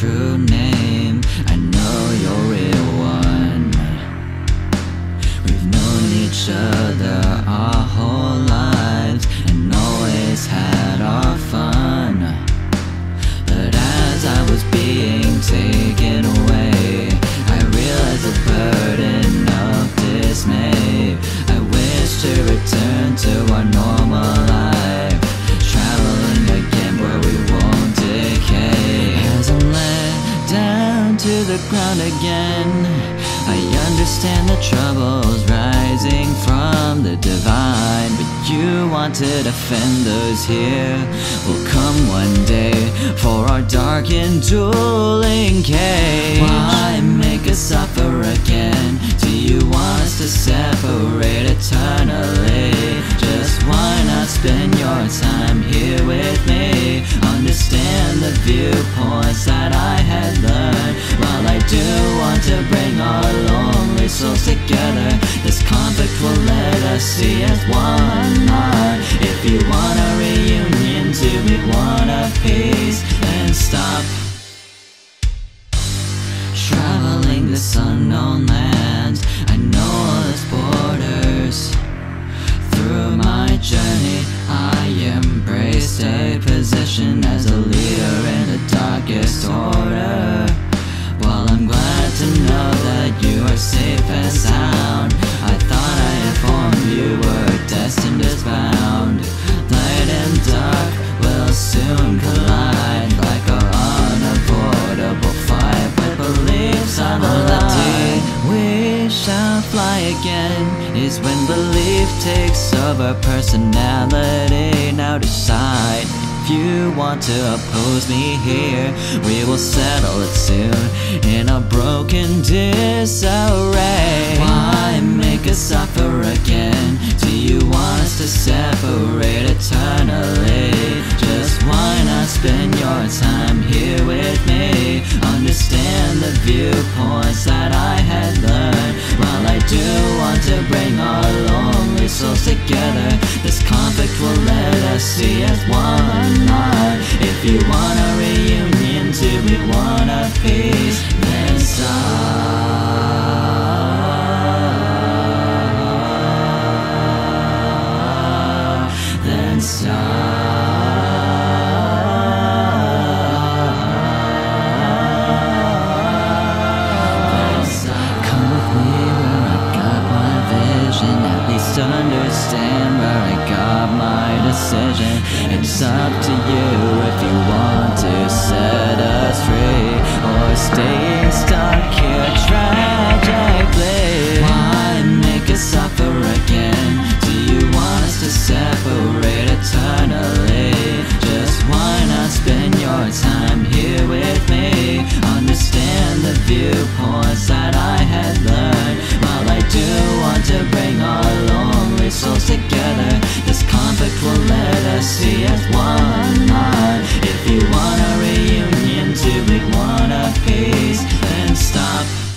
true name. I know you're real one. We've known each other our whole lives and always had our fun. But as I was being taken away, I realized the burden of dismay. I wish to return to our normal life, traveling again where we won't decay. As I'm let down to the ground again, I understand the troubles rising from the divine. But you want to defend those here. Will come one day for our dark and dueling cage. Why make us suffer again? Do you want us to separate eternally? Just why not spend your time here with me? Understand the viewpoints that I had learned. While I do want to bring our lonely souls together, this conflict will let us see as one heart. If you want a reunion, do we want a peace? Then stop traveling this unknown lands. I know all its borders. Through my journey, I embraced a position as a leader in the darkest order. While I'm glad to know that you are safe and sound, I thought I informed you were destined as bound. Light and dark will soon collide like an unavoidable fight. But beliefs are the day we shall fly again is when belief takes over personality. Now decide if you want to oppose me here. We will settle it soon in a broken disarray. Why make us suffer again? Do you want us to separate eternally? Just why not spend your time here with me? Understand the viewpoints that I had learned. While I do want to bring our lonely souls together, this conflict will let us see as one heart. If you want a reunion, do we want a peace? Then stop. Understand where I got my decision. It's up to you if you want to set us free or stay stuck here tragically. Why make us suffer again? Do you want us to separate eternally? Just why not spend your time here with me? Understand the viewpoints that I had learned. While I do want to bring our lonely souls together, this conflict will let us see as one heart. If you want a reunion, do we want a peace? Then stop.